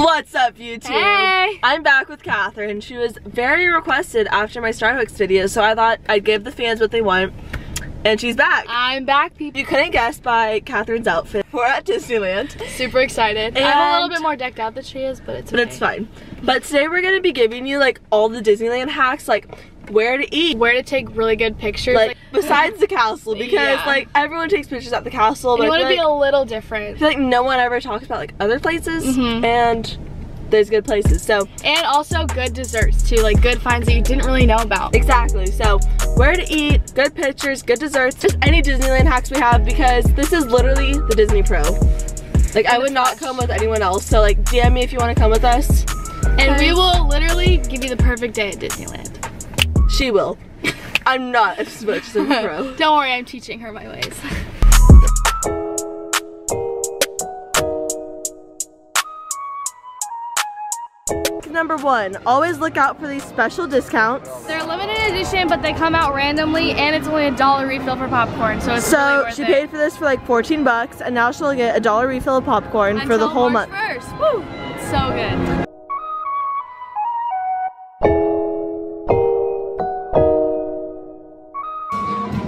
What's up, YouTube? Hey! I'm back with Catherine. She was very requested after my Star Wars video, so I thought I'd give the fans what they want. And she's back. I'm back, people. You couldn't guess by Catherine's outfit. We're at Disneyland. Super excited. And I'm a little bit more decked out than she is, but it's okay. But it's fine. But today we're going to be giving you like all the Disneyland hacks, like where to eat, where to take really good pictures, like besides the castle, because like everyone takes pictures at the castle, but you want to be like a little different. I feel like no one ever talks about like other places, and there's good places, so. And also good desserts too, like good finds that you didn't really know about. Exactly, so where to eat, good pictures, good desserts, just any Disneyland hacks we have, because this is literally the Disney Pro. Like I would not come with anyone else, so like DM me if you want to come with us. And we will literally give you the perfect day at Disneyland. She will. I'm not as much as a pro. Don't worry, I'm teaching her my ways. Number one, always look out for these special discounts. They're limited edition, but they come out randomly, and it's only $1 refill for popcorn, so it's really worth it. So she paid for this for like 14 bucks, and now she'll get $1 refill of popcorn until for the whole month. March 1st. Woo! It's so good.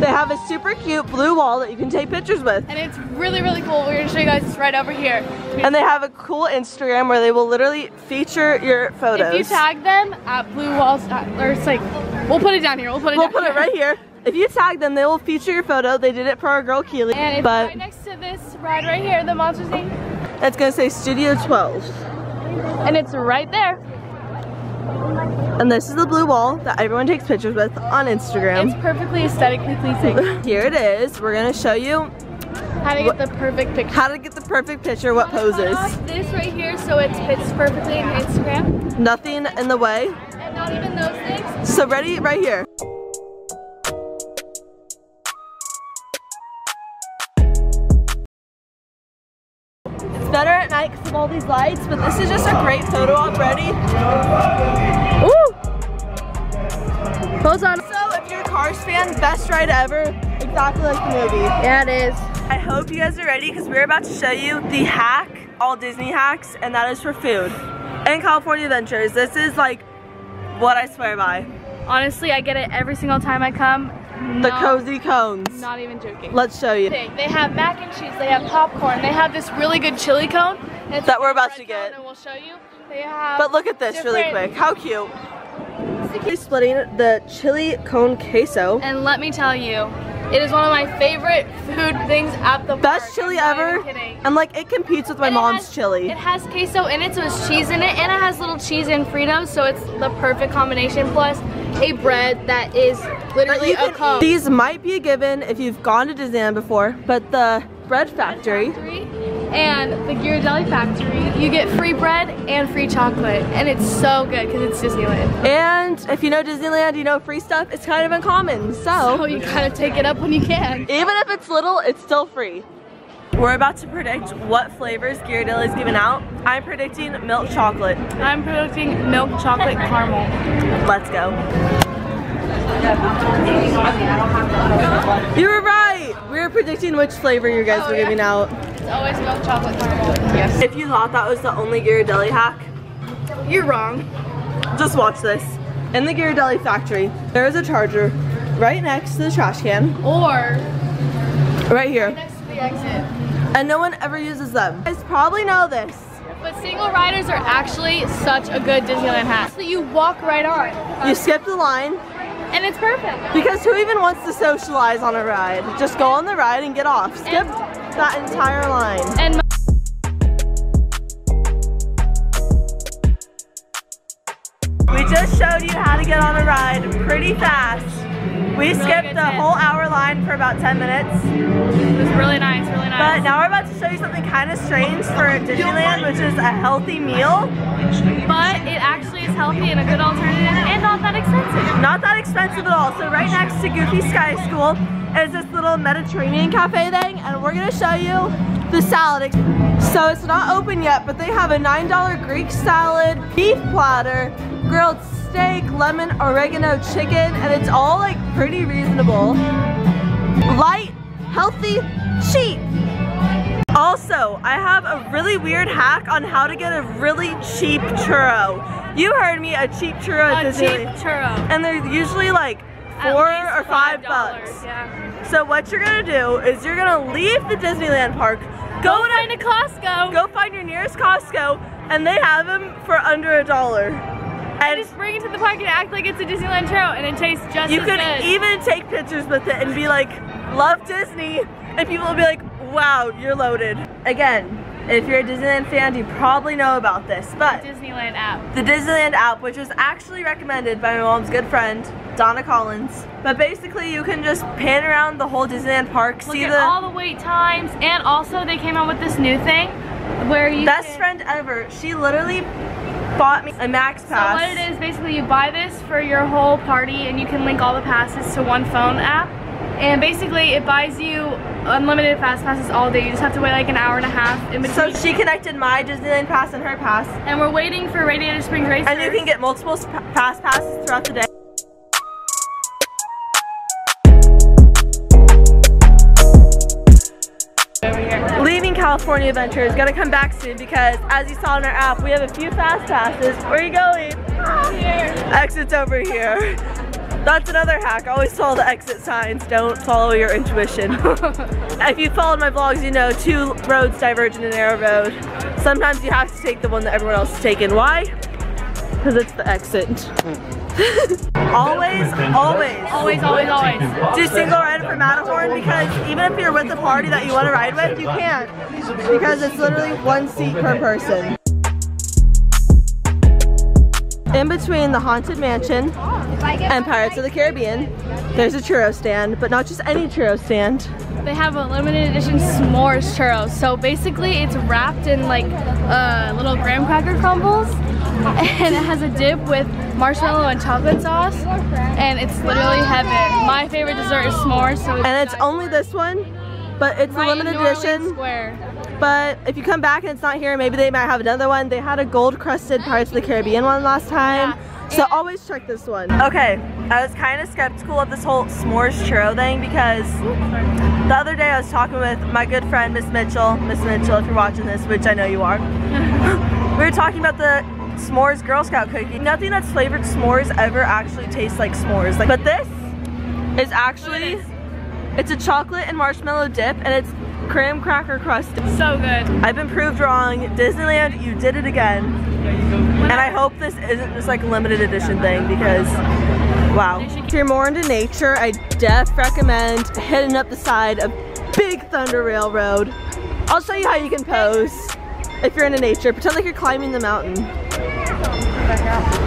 They have a super cute blue wall that you can take pictures with. And it's really, really cool. We're gonna show you guys this right over here. And they have a cool Instagram where they will literally feature your photos. If you tag them at blue walls, or it's like, we'll put it down here, we'll put it right here. If you tag them, they will feature your photo. They did it for our girl, Keely. And it's right next to this ride right here, the Monsters Inc. That's gonna say Studio 12. And it's right there. And this is the blue wall that everyone takes pictures with on Instagram. It's perfectly aesthetically pleasing. Here it is. We're gonna show you how to get the perfect picture. How to get the perfect picture, what poses. This right here, so it fits perfectly in Instagram. Nothing in the way. And not even those things. So ready, right here. Better at night because of all these lights, but this is just a great photo op ready. Woo! Close on. So if you're a Cars fan, best ride ever, exactly like the movie. Yeah, it is. I hope you guys are ready because we're about to show you the hack, all Disney hacks, and that is for food. And California Adventures, this is like what I swear by. Honestly, I get it every single time I come. The Cozy Cones. Not even joking. Let's show you. They have mac and cheese, they have popcorn, they have this really good chili cone. That we're about to get. And we'll show you. They have but look at this really quick. How cute. We're splitting the chili cone queso. And let me tell you, it is one of my favorite food things at the park. Best chili ever. And like it competes with my mom's chili. It has queso in it, so it's cheese in it, and it has little cheese and Fritos, so it's the perfect combination. Plus a bread that is literally a cone. These might be a given if you've gone to Disneyland before, but the Bread Factory and the Ghirardelli Factory, you get free bread and free chocolate, and it's so good because it's Disneyland. And if you know Disneyland, you know free stuff. It's kind of uncommon, so you kind of take it up when you can. Even if it's little, it's still free. We're about to predict what flavors Ghirardelli's given out. I'm predicting milk chocolate. I'm predicting milk chocolate caramel. Let's go. You were right! We were predicting which flavor you guys were giving out. It's always milk chocolate caramel. Yes. If you thought that was the only Ghirardelli hack, you're wrong. Just watch this. In the Ghirardelli factory, there is a charger right next to the trash can. Or right here. Right next to the exit. And no one ever uses them. You guys probably know this. But single riders are actually such a good Disneyland hack. You walk right on. You skip the line. And it's perfect. Because who even wants to socialize on a ride? Just go on the ride and get off. Skip that entire line. And we just showed you how to get on a ride pretty fast. We skipped the whole hour line for about 10 minutes. It was really nice, really nice. But now we're about to show you something kind of strange for Disneyland, which is a healthy meal. But it actually is healthy and a good alternative and not that expensive. Not that expensive at all. So right next to Goofy Sky School is this little Mediterranean cafe thing, and we're gonna show you the salad. So it's not open yet, but they have a $9 Greek salad, beef platter, grilled steak, lemon, oregano, chicken, and it's all like pretty reasonable. Light, healthy, cheap. Also, I have a really weird hack on how to get a really cheap churro. You heard me, a cheap churro at Disneyland. A cheap churro. And they're usually like $4 or $5. Yeah. So what you're gonna do is you're gonna leave the Disneyland park, go find a Costco. Go find your nearest Costco, and they have them for under $1. And just bring it to the park and act like it's a Disneyland churro, and it tastes just as good. You could even take pictures with it and be like, "Love Disney," and people will be like, "Wow, you're loaded." Again, if you're a Disneyland fan, you probably know about this, but the Disneyland app. The Disneyland app, which was actually recommended by my mom's good friend, Donna Collins. But basically, you can just pan around the whole Disneyland park, all the wait times, and also they came out with this new thing where you friend ever, she literally bought me a Max Pass. So what it is, basically you buy this for your whole party and you can link all the passes to one phone app. And basically, it buys you unlimited fast passes all day. You just have to wait like an hour and a half in between. So she connected my Disneyland pass and her pass. And we're waiting for Radiator Springs Racers. And you can get multiple fast passes throughout the day. Leaving California Adventures, gonna come back soon because as you saw in our app, we have a few fast passes. Where are you going? Here. Exit's over here. That's another hack, always follow the exit signs, don't follow your intuition. If you followed my vlogs, you know 2 roads diverge in a narrow road. Sometimes you have to take the one that everyone else has taken. Why? Because it's the exit. Always. Do single ride for Matterhorn, because even if you're with a party that you want to ride with, you can't. Because it's literally 1 seat per person. In between the Haunted Mansion and Pirates of the Caribbean, there's a churro stand, but not just any churro stand. They have a limited edition s'mores churro. So basically it's wrapped in like little graham cracker crumbles, and it has a dip with marshmallow and chocolate sauce, and it's literally heaven. My favorite dessert is s'mores. So it's only this one, but it's a limited edition. But if you come back and it's not here, maybe they might have another one. They had a gold crusted Pirates of the Caribbean one last time. Yeah. So always check this one. Okay, I was kind of skeptical of this whole s'mores churro thing because the other day I was talking with my good friend, Miss Mitchell. Miss Mitchell, if you're watching this, which I know you are. We were talking about the s'mores Girl Scout cookie. Nothing that's flavored s'mores ever actually tastes like s'mores. Like, but this is actually, it's a chocolate and marshmallow dip, and it's graham cracker crust. So good. I've been proved wrong. Disneyland, you did it again. And I hope this isn't just like a limited edition thing, because wow. If you're more into nature, I def recommend hitting up the side of Big Thunder Railroad. I'll show you how you can pose if you're into nature. Pretend like you're climbing the mountain.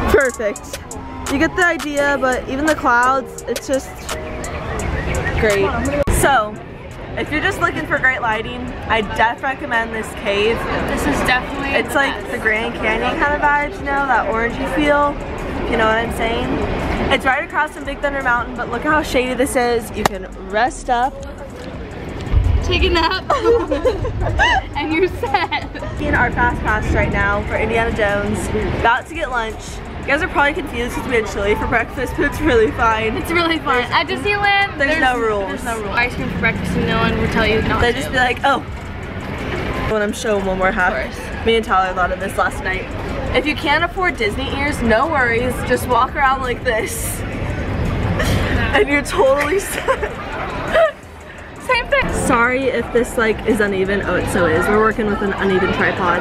Perfect. You get the idea, but even the clouds, it's just great. So, if you're just looking for great lighting, I def recommend this cave. This is definitely It's like the Grand Canyon kind of vibe, you know, that orangey feel. You know what I'm saying? It's right across from Big Thunder Mountain, but look at how shady this is. You can rest up. Take a nap. And you're set. We're in our fast pass right now for Indiana Jones. About to get lunch. You guys are probably confused because we had chili for breakfast, but it's really fine. It's really fine. At Disneyland, there's no rules. There's no rules. Ice cream for breakfast, and no one will tell you not to. They'll just be like, oh. When I'm showing one more half. Me and Tyler thought of this last night. If you can't afford Disney ears, no worries. Just walk around like this. And you're totally set. Same thing. Sorry if this like is uneven. Oh, it so is. We're working with an uneven tripod.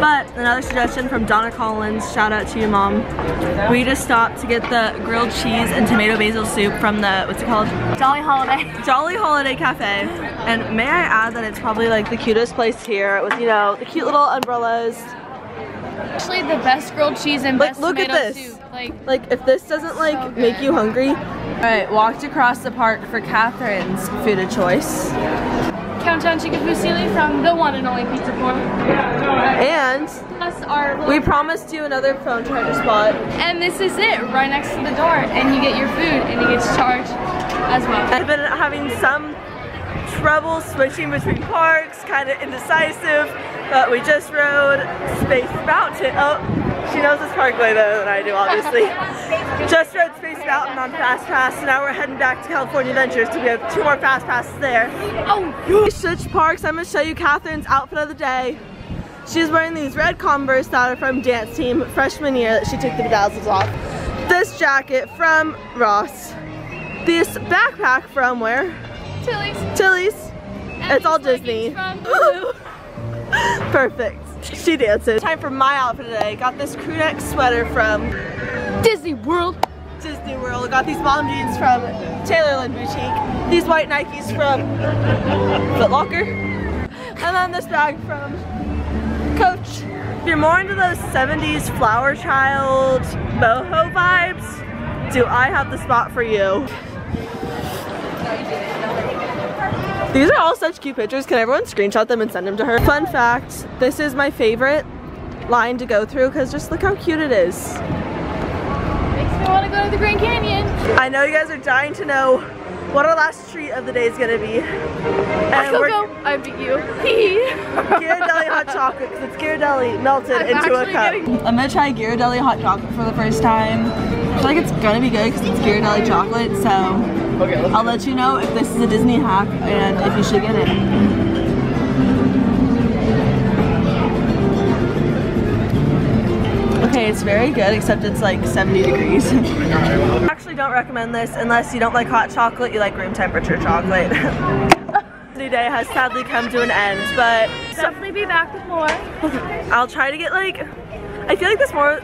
But another suggestion from Donna Collins, shout out to your mom. We just stopped to get the grilled cheese and tomato basil soup from the, what's it called? Jolly Holiday. Jolly Holiday Cafe. And may I add that it's probably like the cutest place here with, you know, the cute little umbrellas. Actually the best grilled cheese and best tomato soup. Like, look at this. Like if this doesn't like make you hungry. Alright, walked across the park for Catherine's food of choice. Countdown chicken fusilli from the one and only Pizza Four. And plus our we promised you another phone charger spot. And this is it, right next to the door. And you get your food and it gets charged as well. I've been having some trouble switching between parks, kind of indecisive, but we just rode Space Mountain. Oh, she knows this park way better than I do, obviously. Just rode Space Mountain on Fast Pass, and now we're heading back to California Adventures, so we have 2 more Fast Passes there. Oh, Stitch Parks, I'm going to show you Catherine's outfit of the day. She's wearing these red Converse that are from dance team freshman year that she took the bedazzles off. This jacket from Ross. This backpack from where? Tilly's. Tilly's. And it's all Disney. Perfect. She dances. Time for my outfit today. Got this crew neck sweater from Disney World. Disney World. Got these mom jeans from Taylor Lynn Boutique. These white Nikes from Foot Locker. And then this bag from Coach. If you're more into those 70s flower child boho vibes, do I have the spot for you? These are all such cute pictures. Can everyone screenshot them and send them to her? Fun fact, this is my favorite line to go through because just look how cute it is. Makes me want to go to the Grand Canyon. I know you guys are dying to know what our last treat of the day is going to be. And Coco, I beat you. Ghirardelli hot chocolate because it's Ghirardelli melted into a cup. I'm going to try Ghirardelli hot chocolate for the first time. I feel like it's going to be good because it's Ghirardelli chocolate, so... Okay, I'll let you know if this is a Disney hack and if you should get it. Okay, it's very good except it's like 70 degrees. I actually don't recommend this unless you don't like hot chocolate, you like room temperature chocolate. Today has sadly come to an end, but definitely be back with more. I'll try to get like, I feel like this is more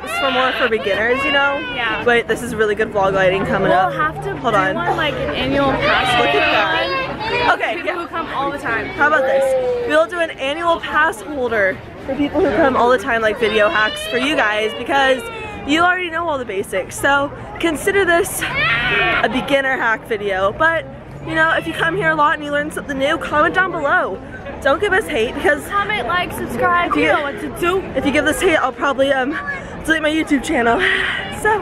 for beginners, you know? Yeah. But this is really good vlog lighting coming up. We'll have to do one like an annual pass. Look at that. Okay. People who come all the time. How about this? We'll do an annual pass holder for people who come all the time, like video hacks for you guys, because you already know all the basics. So consider this a beginner hack video. But you know, if you come here a lot and you learn something new, comment down below. Don't give us hate because comment, like, subscribe, you know what to do. If you give this hate, I'll probably delete my YouTube channel. So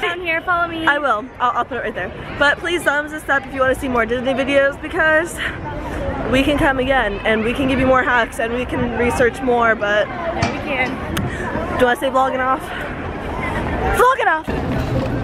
down here, follow me. I will. I'll put it right there. But please thumbs this up if you want to see more Disney videos because we can come again and we can give you more hacks and we can research more, but yeah, we can. Do I say vlogging off? Vlogging off!